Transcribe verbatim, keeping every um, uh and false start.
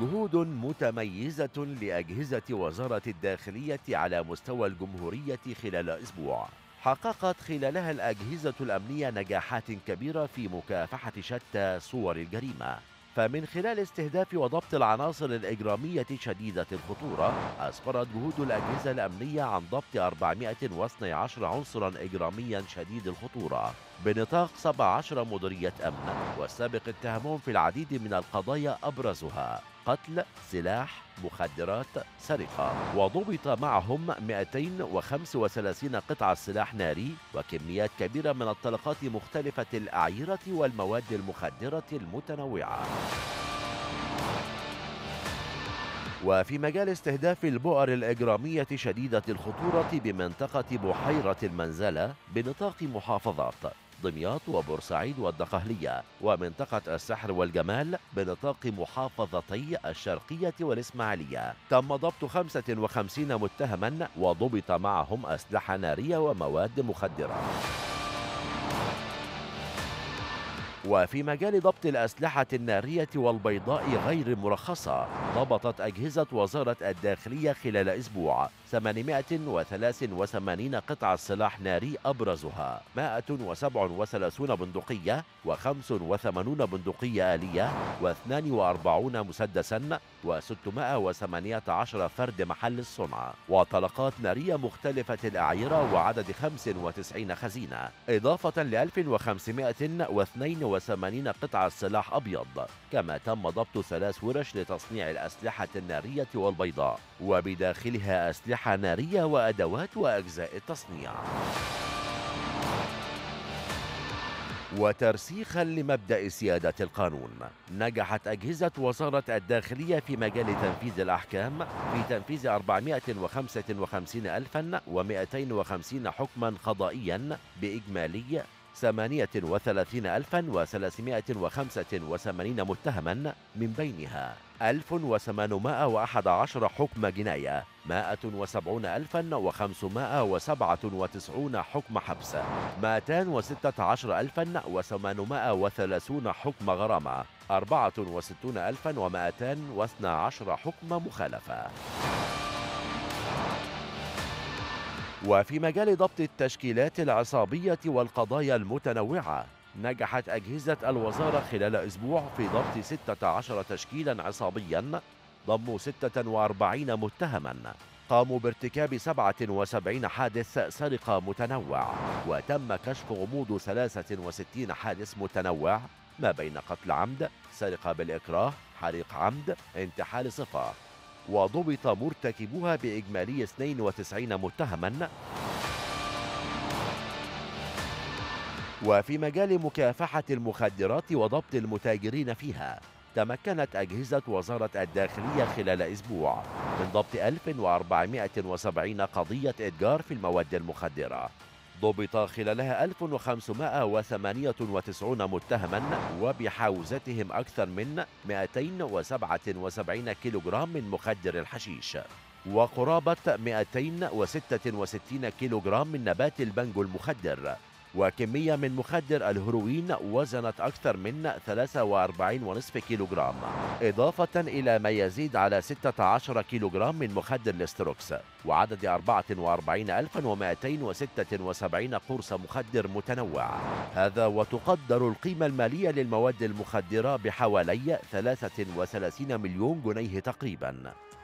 جهود متميزة لأجهزة وزارة الداخلية على مستوى الجمهورية خلال أسبوع، حققت خلالها الأجهزة الأمنية نجاحات كبيرة في مكافحة شتى صور الجريمة. فمن خلال استهداف وضبط العناصر الإجرامية شديدة الخطورة، أسفرت جهود الأجهزة الأمنية عن ضبط أربعمائة واثني عشر عنصراً إجرامياً شديد الخطورة بنطاق سبع عشرة مديرية أمن، والسابق اتهمهم في العديد من القضايا أبرزها قتل، سلاح، مخدرات، سرقة، وضبط معهم مئتين وخمسة وثلاثين قطعة سلاح ناري وكميات كبيرة من الطلقات مختلفة الأعيرة والمواد المخدرة المتنوعة. وفي مجال استهداف البؤر الإجرامية شديدة الخطورة بمنطقة بحيرة المنزلة بنطاق محافظات دمياط وبورسعيد والدقهلية، ومنطقة السحر والجمال بنطاق محافظتي الشرقية والإسماعيلية، تم ضبط خمسة وخمسين متهما وضبط معهم أسلحة نارية ومواد مخدرة. وفي مجال ضبط الأسلحة النارية والبيضاء غير المرخصة، ضبطت أجهزة وزارة الداخلية خلال أسبوع ثمانمائة وثلاثة وثمانين قطعة سلاح ناري أبرزها مئة وسبعة وثلاثين بندقية وخمسة وثمانين بندقية آلية واثنين وأربعين مسدساً وستمائة وثمانية عشر فرد محل الصنع، وطلقات نارية مختلفة الأعيرة وعدد خمسة وتسعين خزينة، إضافة ل ألف وخمسمائة واثنين وثمانين قطعة سلاح أبيض. كما تم ضبط ثلاث ورش لتصنيع الأسلحة النارية والبيضاء، وبداخلها أسلحة نارية وأدوات وأجزاء التصنيع. وترسيخا لمبدأ سيادة القانون، نجحت أجهزة وزارة الداخلية في مجال تنفيذ الأحكام في تنفيذ أربعمائة وخمسة وخمسين ألفا ومئتين وخمسين حكما قضائيا بإجمالي ثمانية وثلاثين ألفا وثلاثمائة وخمسة وثمانين متهما، من بينها ألف وثمانمائة وأحد عشر حكم جناية، مائة وسبعون ألفا وخمسمائة وسبعة وتسعين حكم حبس، مئتين وستة عشر ألفا وثمانمائة وثلاثين حكم غرامة، أربعة وستون ألفا ومئتين واثني عشر حكم مخالفة. وفي مجال ضبط التشكيلات العصابية والقضايا المتنوعة، نجحت أجهزة الوزارة خلال أسبوع في ضبط ستة عشر تشكيلاً عصابياً ضموا ستة وأربعين متهماً قاموا بارتكاب سبعة وسبعين حادث سرقة متنوع، وتم كشف غموض ثلاثة وستين حادث متنوع ما بين قتل عمد، سرقة بالإكراه، حريق عمد، انتحال صفة، وضبط مرتكبوها بإجمالي اثنين وتسعين متهما. وفي مجال مكافحة المخدرات وضبط المتاجرين فيها، تمكنت أجهزة وزارة الداخلية خلال أسبوع من ضبط ألف وأربعمائة وسبعين قضية إتجار في المواد المخدرة، ضبط خلالها ألف وخمسمائة وثمانية وتسعين متهما، وبحوزتهم أكثر من مئتين وسبعة وسبعين كيلوغرام من مخدر الحشيش، وقرابة مئتين وستة وستين كيلوغرام من نبات البنجو المخدر، وكمية من مخدر الهيروين وزنت أكثر من ثلاثة وأربعين فاصلة خمسة كيلوغرام، إضافة إلى ما يزيد على ستة عشر كيلوغرام من مخدر الاستروكس، وعدد أربعة وأربعين ألفا ومئتين وستة وسبعين قرص مخدر متنوع. هذا وتقدر القيمة المالية للمواد المخدرة بحوالي ثلاثة وثلاثين مليون جنيه تقريباً.